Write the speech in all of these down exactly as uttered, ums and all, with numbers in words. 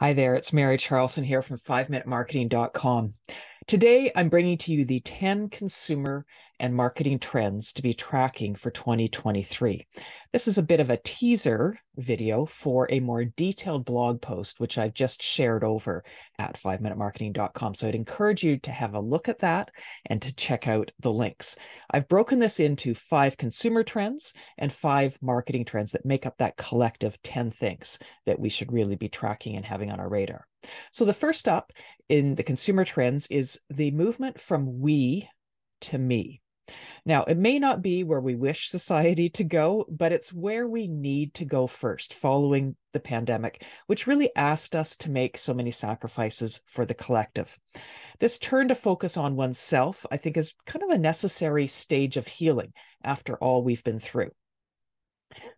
Hi there, it's Mary Charleson here from five minute marketing dot com. Today, I'm bringing to you the ten consumer and marketing trends to be tracking for twenty twenty-three. This is a bit of a teaser video for a more detailed blog post, which I've just shared over at five minute marketing dot com. So I'd encourage you to have a look at that and to check out the links. I've broken this into five consumer trends and five marketing trends that make up that collective ten things that we should really be tracking and having on our radar. So the first up in the consumer trends is the movement from we to me. Now, it may not be where we wish society to go, but it's where we need to go first following the pandemic, which really asked us to make so many sacrifices for the collective. This turn to focus on oneself, I think, is kind of a necessary stage of healing after all we've been through.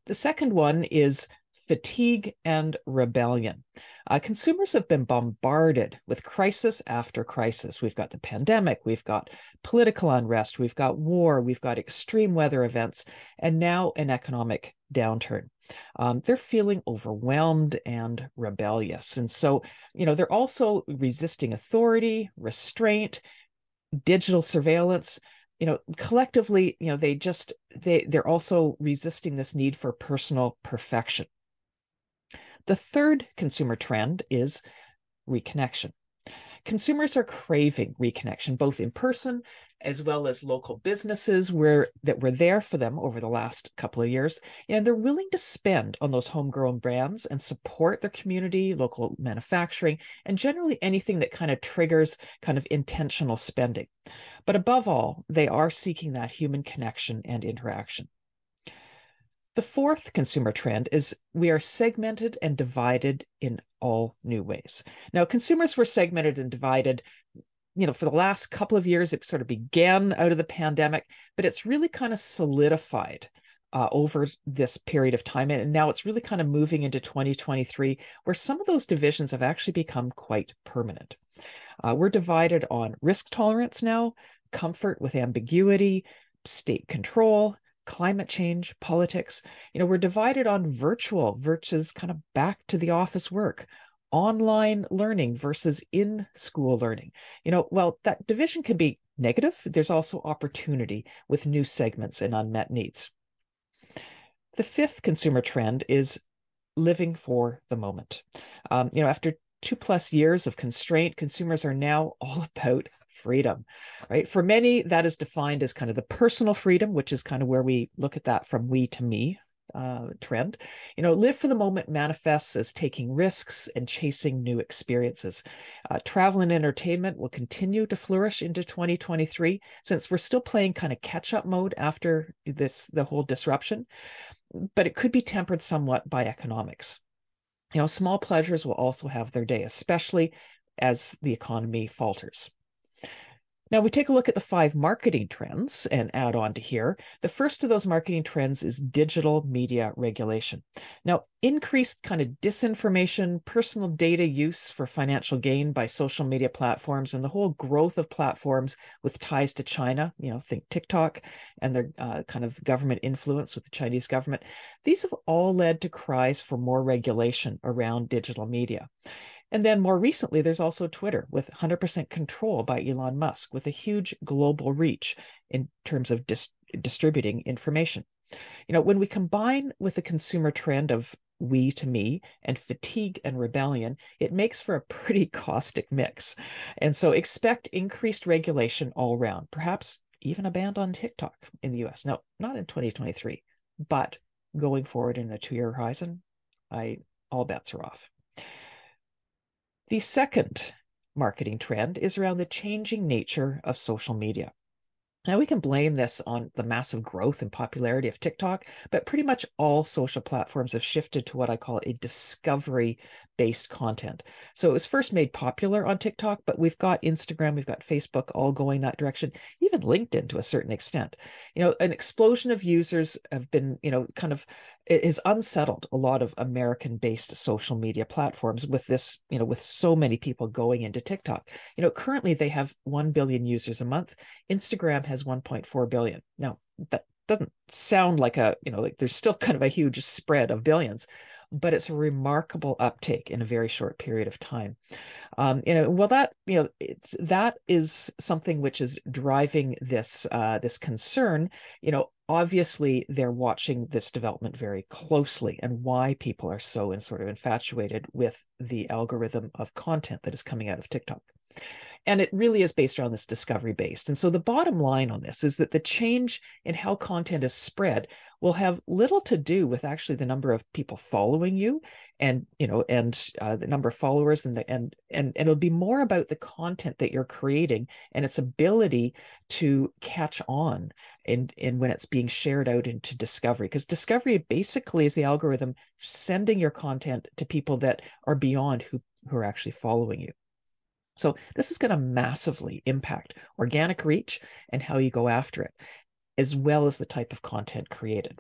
The second one is fatigue and rebellion. Uh, consumers have been bombarded with crisis after crisis. We've got the pandemic, we've got political unrest, we've got war, we've got extreme weather events, and now an economic downturn. Um, they're feeling overwhelmed and rebellious. And so, you know, they're also resisting authority, restraint, digital surveillance. You know, collectively, you know, they just, they, they're also resisting this need for personal perfection. The third consumer trend is reconnection. Consumers are craving reconnection, both in person as well as local businesses where that were there for them over the last couple of years. And they're willing to spend on those homegrown brands and support their community, local manufacturing, and generally anything that kind of triggers kind of intentional spending. But above all, they are seeking that human connection and interaction. The fourth consumer trend is we are segmented and divided in all new ways. Now, consumers were segmented and divided, you know, for the last couple of years. It sort of began out of the pandemic, but it's really kind of solidified uh, over this period of time. And now it's really kind of moving into twenty twenty-three, where some of those divisions have actually become quite permanent. Uh, we're divided on risk tolerance now, comfort with ambiguity, state control, climate change, politics. You know, we're divided on virtual versus kind of back to the office work, online learning versus in-school learning. You know, well, that division can be negative. There's also opportunity with new segments and unmet needs. The fifth consumer trend is living for the moment. Um, you know, after two plus years of constraint, consumers are now all about freedom, right? For many, that is defined as kind of the personal freedom, which is kind of where we look at that from we to me uh, trend. You know, live for the moment manifests as taking risks and chasing new experiences. Uh, travel and entertainment will continue to flourish into twenty twenty-three, since we're still playing kind of catch-up mode after this, the whole disruption, but it could be tempered somewhat by economics. You know, small pleasures will also have their day, especially as the economy falters. Now, we take a look at the five marketing trends and add on to here. The first of those marketing trends is digital media regulation. Now, increased kind of disinformation, personal data use for financial gain by social media platforms, and the whole growth of platforms with ties to China, you know, think TikTok and their uh, kind of government influence with the Chinese government. These have all led to cries for more regulation around digital media. And then more recently, there's also Twitter with one hundred percent control by Elon Musk, with a huge global reach in terms of dis distributing information. You know, when we combine with the consumer trend of we to me and fatigue and rebellion, it makes for a pretty caustic mix. And so expect increased regulation all around, perhaps even a ban on TikTok in the U S. Now, not in twenty twenty-three, but going forward in a two-year horizon, I, all bets are off. The second marketing trend is around the changing nature of social media. Now, we can blame this on the massive growth and popularity of TikTok, but pretty much all social platforms have shifted to what I call a discovery-based content. So it was first made popular on TikTok, but we've got Instagram, we've got Facebook all going that direction, even LinkedIn to a certain extent. You know, an explosion of users have been, you know, kind of, it has unsettled a lot of American-based social media platforms with this, you know, with so many people going into TikTok. You know, currently they have one billion users a month. Instagram has one point four billion. Now, that doesn't sound like a, you know, like there's still kind of a huge spread of billions, but it's a remarkable uptake in a very short period of time. Um, you know, well, that, you know, it's, that is something which is driving this, uh, this concern. You know, obviously they're watching this development very closely, and why people are so in sort of infatuated with the algorithm of content that is coming out of TikTok. And it really is based around this discovery based. And so the bottom line on this is that the change in how content is spread will have little to do with actually the number of people following you and, you know, and uh, the number of followers, and the, and, and, and it'll be more about the content that you're creating and its ability to catch on in, in when it's being shared out into discovery. Because discovery basically is the algorithm sending your content to people that are beyond who, who are actually following you. So this is going to massively impact organic reach and how you go after it, as well as the type of content created.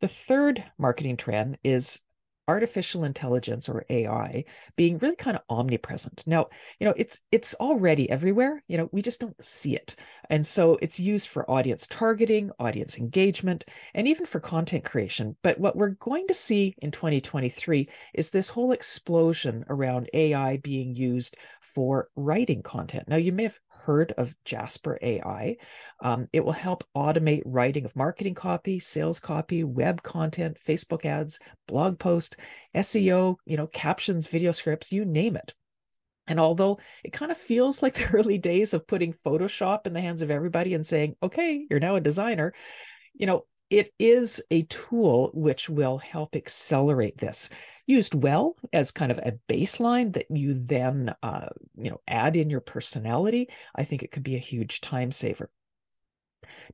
The third marketing trend is artificial intelligence, or A I, being really kind of omnipresent. Now, you know, it's it's already everywhere, you know, we just don't see it. And so it's used for audience targeting, audience engagement, and even for content creation. But what we're going to see in twenty twenty-three is this whole explosion around A I being used for writing content. Now, you may have heard of Jasper A I. Um, it will help automate writing of marketing copy, sales copy, web content, Facebook ads, blog posts, S E O, you know, captions, video scripts, you name it. And although it kind of feels like the early days of putting Photoshop in the hands of everybody and saying, okay, you're now a designer, you know, it is a tool which will help accelerate this. Used well as kind of a baseline that you then, uh, you know, add in your personality, I think it could be a huge time saver.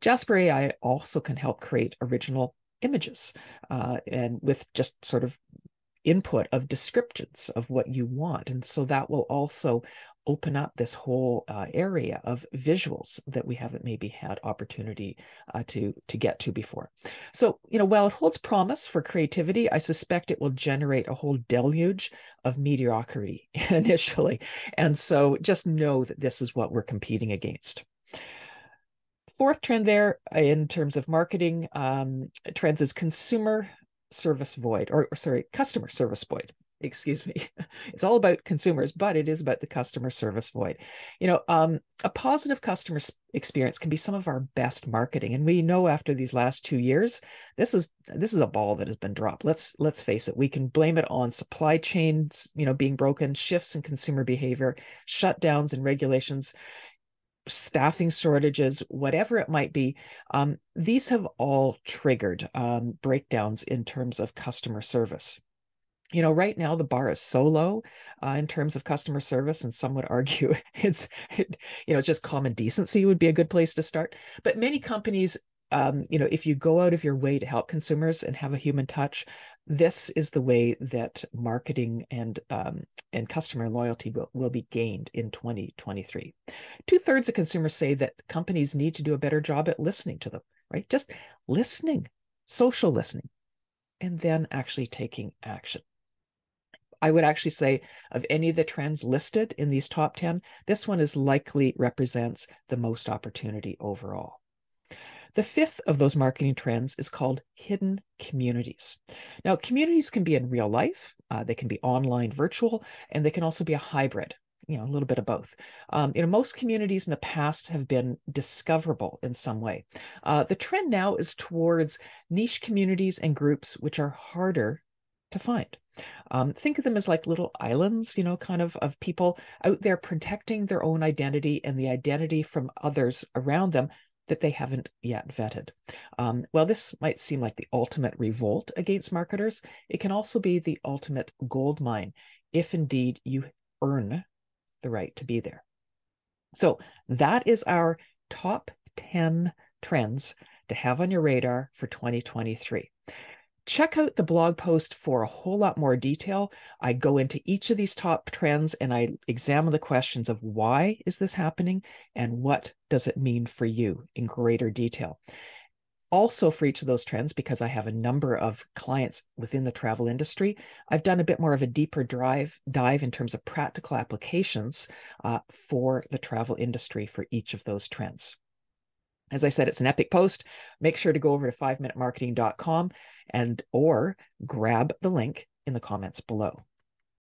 Jasper A I also can help create original images uh, and with just sort of input of descriptions of what you want. And so that will also open up this whole uh, area of visuals that we haven't maybe had opportunity uh, to, to get to before. So, you know, while it holds promise for creativity, I suspect it will generate a whole deluge of mediocrity initially. And so just know that this is what we're competing against. Fourth trend there in terms of marketing um, trends is consumer service void, or, or sorry, customer service void. Excuse me. It's all about consumers, but it is about the customer service void. You know, um, a positive customer experience can be some of our best marketing. And we know after these last two years, this is this is a ball that has been dropped. Let's let's face it. We can blame it on supply chains, you know, being broken, shifts in consumer behavior, shutdowns and regulations, staffing shortages, whatever it might be. Um, these have all triggered um, breakdowns in terms of customer service. You know, right now the bar is so low uh, in terms of customer service, and some would argue it's, it, you know, it's just common decency would be a good place to start. But many companies, um, you know, if you go out of your way to help consumers and have a human touch, this is the way that marketing and um, and customer loyalty will, will be gained in twenty twenty-three. Two thirds of consumers say that companies need to do a better job at listening to them, right? Just listening, social listening, and then actually taking action. I would actually say of any of the trends listed in these top ten, this one is likely represents the most opportunity overall. The fifth of those marketing trends is called hidden communities. Now, communities can be in real life, uh, they can be online, virtual, and they can also be a hybrid. You know, a little bit of both. Um, you know, most communities in the past have been discoverable in some way. Uh, the trend now is towards niche communities and groups which are harder to find. Um, think of them as like little islands, you know, kind of of people out there protecting their own identity and the identity from others around them that they haven't yet vetted. Um, well, this might seem like the ultimate revolt against marketers. It can also be the ultimate gold mine if indeed you earn the right to be there. So that is our top ten trends to have on your radar for twenty twenty-three. Check out the blog post for a whole lot more detail. I go into each of these top trends and I examine the questions of why is this happening and what does it mean for you in greater detail. Also for each of those trends, because I have a number of clients within the travel industry, I've done a bit more of a deeper dive, dive in terms of practical applications uh, for the travel industry for each of those trends. As I said, it's an epic post. Make sure to go over to five minute marketing dot com and or grab the link in the comments below.